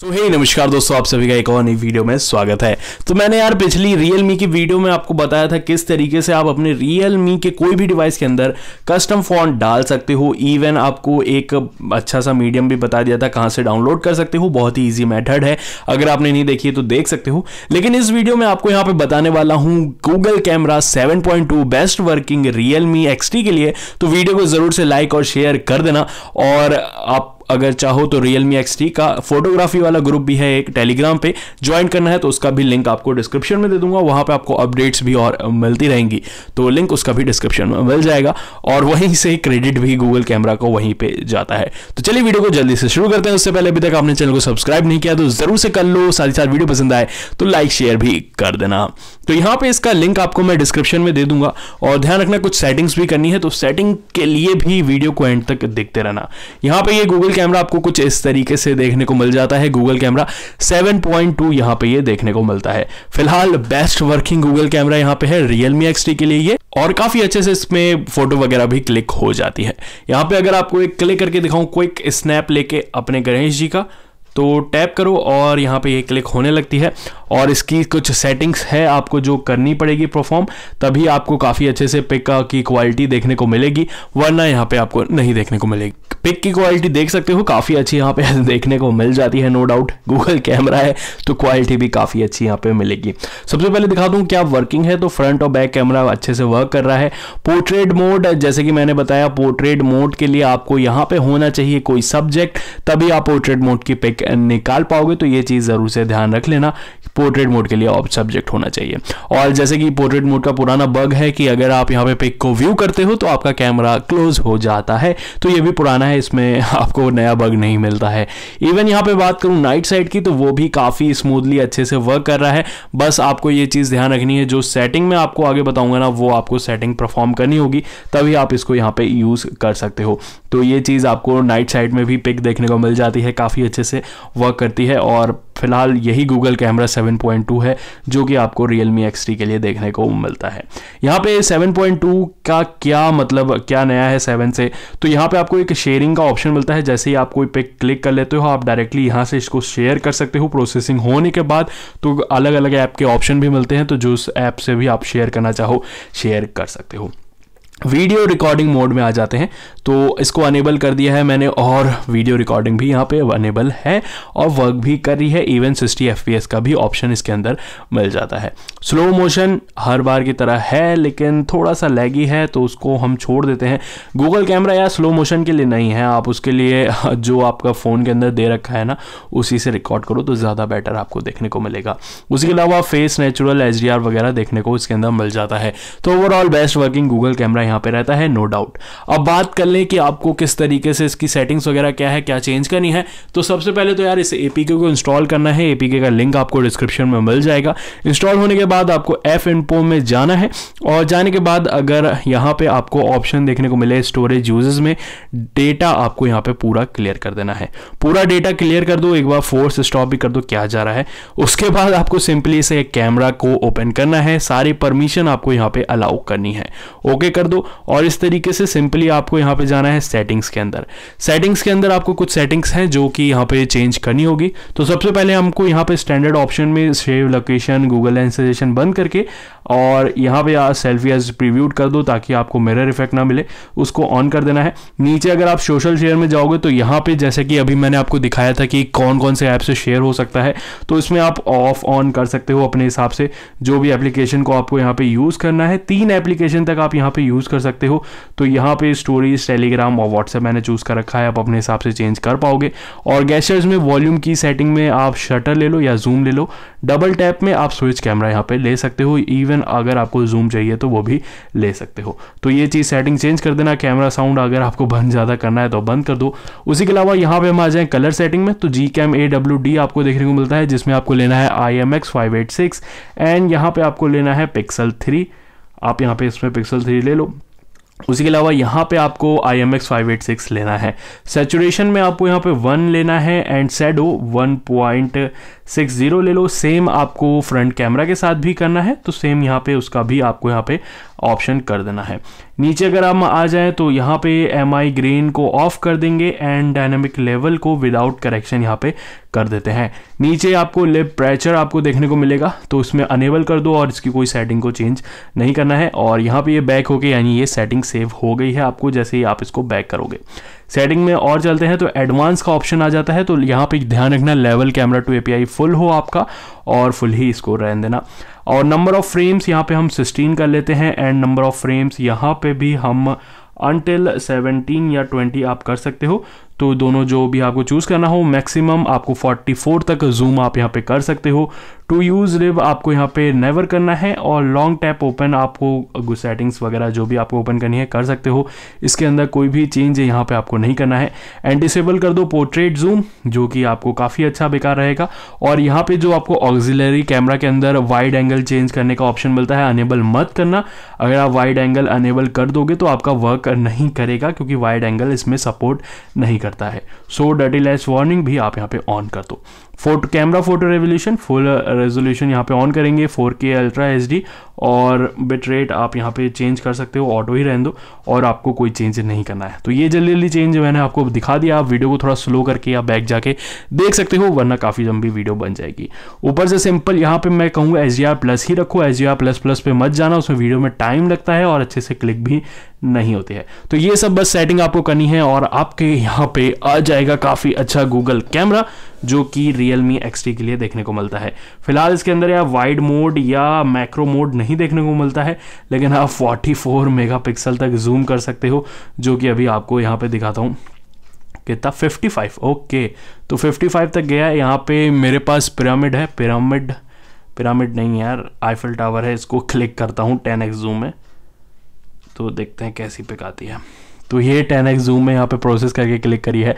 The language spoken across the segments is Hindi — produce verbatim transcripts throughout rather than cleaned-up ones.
तो हे नमस्कार दोस्तों, आप सभी का एक और नई वीडियो में स्वागत है। तो मैंने यार पिछली Realme की वीडियो में आपको बताया था किस तरीके से आप अपने Realme के कोई भी डिवाइस के अंदर कस्टम फॉन्ट डाल सकते हो। इवन आपको एक अच्छा सा मीडियम भी बता दिया था कहाँ से डाउनलोड कर सकते हो। बहुत ही ईजी मैथड है, अगर आपने नहीं देखी है तो देख सकते हो। लेकिन इस वीडियो में आपको यहाँ पर बताने वाला हूँ Google camera seven point two best working Realme X T के लिए। तो वीडियो को जरूर से लाइक और शेयर कर देना। और आप अगर चाहो तो Realme एक्स टी का फोटोग्राफी वाला ग्रुप भी है एक टेलीग्राम पे, ज्वाइन करना है तो उसका भी लिंक आपको डिस्क्रिप्शन में दे दूंगा। वहां पे आपको अपडेट्स भी और मिलती रहेंगी, तो लिंक उसका भी डिस्क्रिप्शन में मिल जाएगा। और वहीं से क्रेडिट भी गूगल कैमरा को वहीं पे जाता है। तो चलिए वीडियो को जल्दी से शुरू करते हैं। उससे पहले अभी तक आपने चैनल को सब्सक्राइब नहीं किया तो जरूर से कर लो। साथ ही साथ वीडियो पसंद आए तो लाइक शेयर भी कर देना। तो यहाँ पे इसका लिंक आपको मैं डिस्क्रिप्शन में दे दूंगा। और ध्यान रखना, कुछ सेटिंग्स भी करनी है, तो सेटिंग के लिए भी वीडियो को एंड तक देखते रहना। यहाँ पे ये गूगल कैमरा आपको कुछ इस तरीके से देखने को मिल जाता है। Google camera seven point two यहाँ पे ये देखने को मिलता है। फिलहाल बेस्ट वर्किंग गूगल कैमरा यहाँ पे है Realme एक्स टी के लिए ये। और काफी अच्छे से इसमें फोटो वगैरह भी क्लिक हो जाती है। यहाँ पे अगर आपको एक क्लिक करके दिखाऊं, क्विक स्नैप लेके अपने गणेश जी का, तो टैप करो और यहाँ पे ये क्लिक होने लगती है। और इसकी कुछ सेटिंग्स है आपको जो करनी पड़ेगी परफॉर्म, तभी आपको काफ़ी अच्छे से पिक की क्वालिटी देखने को मिलेगी, वरना यहाँ पे आपको नहीं देखने को मिलेगी। पिक की क्वालिटी देख सकते हो, काफ़ी अच्छी यहाँ पे देखने को मिल जाती है। नो डाउट गूगल कैमरा है तो क्वालिटी भी काफ़ी अच्छी यहाँ पे मिलेगी। सबसे पहले दिखा दूँ क्या वर्किंग है। तो फ्रंट और बैक कैमरा अच्छे से वर्क कर रहा है। पोर्ट्रेट मोड, जैसे कि मैंने बताया, पोर्ट्रेट मोड के लिए आपको यहाँ पर होना चाहिए कोई सब्जेक्ट, तभी आप पोर्ट्रेट मोड की पिक निकाल पाओगे। तो ये चीज़ ज़रूर से ध्यान रख लेना, पोर्ट्रेट मोड के लिए आप सब्जेक्ट होना चाहिए। और जैसे कि पोर्ट्रेट मोड का पुराना बग है कि अगर आप यहाँ पे पिक को व्यू करते हो तो आपका कैमरा क्लोज हो जाता है, तो ये भी पुराना है, इसमें आपको नया बग नहीं मिलता है। इवन यहाँ पे बात करूँ नाइट साइड की, तो वो भी काफ़ी स्मूथली अच्छे से वर्क कर रहा है। बस आपको ये चीज़ ध्यान रखनी है, जो सेटिंग में आपको आगे बताऊँगा ना, वो आपको सेटिंग परफॉर्म करनी होगी, तभी आप इसको यहाँ पर यूज़ कर सकते हो। तो ये चीज़ आपको नाइट साइड में भी पिक देखने को मिल जाती है, काफ़ी अच्छे से वर्क करती है। और फिलहाल यही Google camera seven point two है जो कि आपको Realme एक्स टी के लिए देखने को मिलता है। यहाँ पे सेवन पॉइंट टू का क्या मतलब, क्या नया है सेवन से? तो यहाँ पे आपको एक शेयरिंग का ऑप्शन मिलता है। जैसे ही आप कोई पिक क्लिक कर लेते हो, आप डायरेक्टली यहाँ से इसको शेयर कर सकते हो। प्रोसेसिंग होने के बाद तो अलग अलग ऐप के ऑप्शन भी मिलते हैं, तो जो उस ऐप से भी आप शेयर करना चाहो शेयर कर सकते हो। वीडियो रिकॉर्डिंग मोड में आ जाते हैं, तो इसको अनेबल कर दिया है मैंने। और वीडियो रिकॉर्डिंग भी यहाँ पे अनेबल है और वर्क भी कर रही है। Even sixty F P S का भी ऑप्शन इसके अंदर मिल जाता है। स्लो मोशन हर बार की तरह है, लेकिन थोड़ा सा लैगी है तो उसको हम छोड़ देते हैं। गूगल कैमरा या स्लो मोशन के लिए नहीं है, आप उसके लिए जो आपका फ़ोन के अंदर दे रखा है ना, उसी से रिकॉर्ड करो तो ज़्यादा बेटर आपको देखने को मिलेगा। उसके अलावा face natural H D R वगैरह देखने को इसके अंदर मिल जाता है। तो overall best working Google camera यहाँ पे रहता है, नो डाउट। अब बात कर लें कि आपको किस तरीके से इसकी सेटिंग्स वगैरह क्या है, क्या चेंज करनी है। तो सबसे पहले तो यार इस ए पी के को इंस्टॉल करना है। ए पी के का लिंक आपको डिस्क्रिप्शन में मिल जाएगा। इंस्टॉल होने के बाद आपको एफ इन्फो में जाना है। और जाने के बाद अगर यहाँ पे आपको ऑप्शन देखने को मिले स्टोरेज यूजेस में, डेटा आपको यहाँ पे पूरा क्लियर कर देना है। पूरा डेटा क्लियर कर दो, एक बार फोर्स स्टॉप भी कर दो क्या जा रहा है। उसके बाद आपको सिंपली से कैमरा को ओपन करना है। सारी परमिशन आपको यहाँ पे अलाउ करनी है, ओके कर दो। और इस तरीके से सिंपली आपको यहां पे जाना है सेटिंग्स के अंदर। सेटिंग्स के अंदर आपको कुछ सेटिंग्स हैं जो कि यहां पे चेंज करनी होगी। तो सबसे पहले हमको यहां पे स्टैंडर्ड ऑप्शन में save location, Google lens suggestion बंद करके और यहां पे आप सेल्फी एज प्रीव्यूड कर दो ताकि आपको मिरर इफेक्ट ना मिले, उसको ऑन कर देना है। नीचे अगर आप सोशल शेयर में जाओगे तो यहाँ पे जैसे कि अभी मैंने आपको दिखाया था कि कौन कौन से ऐप से शेयर हो सकता है, तो इसमें आप ऑफ ऑन कर सकते हो अपने हिसाब से। जो भी एप्लीकेशन को आपको यहाँ पे यूज करना है, तीन एप्लीकेशन तक आप यहाँ पे यूज कर सकते हो। तो यहाँ पे स्टोरीज, टेलीग्राम और व्हाट्सएप मैंने चूज कर रखा है, आप अपने हिसाब से चेंज कर पाओगे। और गैशर्स में वॉल्यूम की सेटिंग में आप शटर ले लो या जूम ले लो। डबल टैप में आप स्विच कैमरा यहाँ पे ले सकते हो। इवन अगर आपको जूम चाहिए तो वो भी ले सकते हो। तो ये चीज़ सेटिंग चेंज कर देना। कैमरा साउंड अगर आपको बंद ज़्यादा करना है तो बंद कर दो। उसी के अलावा यहाँ पे हम आ जाएँ कलर सेटिंग में, तो G cam A W D आपको देखने को मिलता है, जिसमें आपको लेना है I M X five eight six and यहाँ पे आपको लेना है पिक्सल थ्री। आप यहाँ पे इसमें पिक्सल थ्री ले लो। उसी के अलावा यहाँ पे आपको I M X five eight six लेना है। सैचुरेशन में आपको यहाँ पे वन लेना है and shadow one point six zero ले लो। सेम आपको फ्रंट कैमरा के साथ भी करना है, तो सेम यहाँ पे उसका भी आपको यहाँ पे ऑप्शन कर देना है। नीचे अगर हम आ जाए तो यहाँ पे एम आई ग्रीन को ऑफ कर देंगे एंड डायनेमिक लेवल को विदाउट करेक्शन यहाँ पे कर देते हैं। नीचे आपको लिप प्रेशर आपको देखने को मिलेगा, तो इसमें अनेबल कर दो और इसकी कोई सेटिंग को चेंज नहीं करना है। और यहाँ पे ये बैक होके यानी ये सेटिंग सेव हो गई है आपको जैसे ही आप इसको बैक करोगे। सेटिंग में और चलते हैं तो एडवांस का ऑप्शन आ जाता है, तो यहाँ पे ध्यान रखना level camera two API full हो आपका और फुल ही इसको रहने देना। और नंबर ऑफ फ्रेम्स यहाँ पे हम सिक्सटीन कर लेते हैं एंड नंबर ऑफ फ्रेम्स यहाँ पे भी हम अनटिल सेवनटीन या ट्वेंटी आप कर सकते हो, तो दोनों जो भी आपको चूज़ करना हो। मैक्सिमम आपको फोर्टी फोर तक जूम आप यहाँ पे कर सकते हो। टू यूज़ लिव आपको यहाँ पे नेवर करना है और लॉन्ग टैप ओपन आपको सेटिंग्स वगैरह जो भी आपको ओपन करनी है कर सकते हो। इसके अंदर कोई भी चेंज यहाँ पे आपको नहीं करना है। एंड डिसेबल कर दो पोर्ट्रेट जूम, जो कि आपको काफ़ी अच्छा बेकार रहेगा। और यहाँ पर जो आपको ऑक्सिलरी कैमरा के अंदर वाइड एंगल चेंज करने का ऑप्शन मिलता है, अनेबल मत करना। अगर आप वाइड एंगल अनेबल कर दोगे तो आपका वर्क नहीं करेगा क्योंकि वाइड एंगल इसमें सपोर्ट नहीं करता है। सो डर्टी लैश वार्निंग भी आप यहाँ पे ऑन कर दो। Photo camera photo revolution full resolution यहाँ पे ऑन करेंगे, फोर के अल्ट्रा एचडी और बिट रेट आप यहाँ पे चेंज कर सकते हो, ऑटो ही रहने दो और आपको कोई चेंज नहीं करना है। तो ये जल्दी जल्दी चेंज मैंने आपको दिखा दिया। आप वीडियो को थोड़ा स्लो करके या बैक जाके देख सकते हो, वरना काफ़ी लंबी वीडियो बन जाएगी। ऊपर से सिंपल यहाँ पे मैं कहूँगा एच डी आर प्लस ही रखो, H D R plus plus पे मत जाना, उसमें वीडियो में टाइम लगता है और अच्छे से क्लिक भी नहीं होती है। तो ये सब बस सेटिंग आपको करनी है और आपके यहाँ पे आ जाएगा काफ़ी अच्छा गूगल कैमरा, जो कि Realme एक्स टी के लिए देखने को मिलता है। फिलहाल इसके अंदर या वाइड मोड या मैक्रो मोड नहीं देखने को मिलता है, लेकिन आप फोर्टी फोर मेगापिक्सल तक जूम कर सकते हो, जो कि अभी आपको यहाँ पे दिखाता हूँ कितना फिफ्टी फाइव। ओके तो फिफ्टी फाइव तक गया है। यहाँ पे मेरे पास पिरामिड है, पिरामिड पिरामिड नहीं यार आईफिल टावर है। इसको क्लिक करता हूँ टेन एक्स जूम में, तो देखते हैं कैसी पिक आती है। तो ये टेन एक्स जूम में यहाँ पे प्रोसेस करके क्लिक करी है,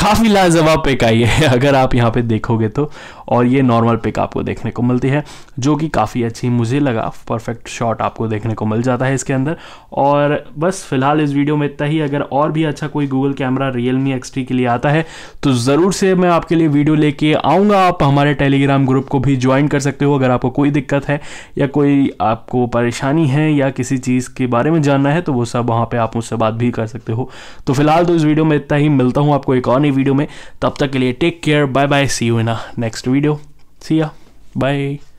काफ़ी लाजवाब पिक आई है अगर आप यहाँ पे देखोगे तो। और ये नॉर्मल पिक आपको देखने को मिलती है, जो कि काफ़ी अच्छी मुझे लगा। परफेक्ट शॉट आपको देखने को मिल जाता है इसके अंदर। और बस फिलहाल इस वीडियो में इतना ही। अगर और भी अच्छा कोई Google camera Realme X T के लिए आता है तो ज़रूर से मैं आपके लिए वीडियो लेके आऊँगा। आप हमारे टेलीग्राम ग्रुप को भी ज्वाइन कर सकते हो। अगर आपको कोई दिक्कत है या कोई आपको परेशानी है या किसी चीज़ के बारे में जानना है तो वो सब वहाँ पर आप मुझसे बात भी कर सकते हो। तो फिलहाल तो इस वीडियो में इतना ही। मिलता हूं आपको एक और नई वीडियो में, तब तक के लिए take care, bye bye, see you in next video, see ya, bye.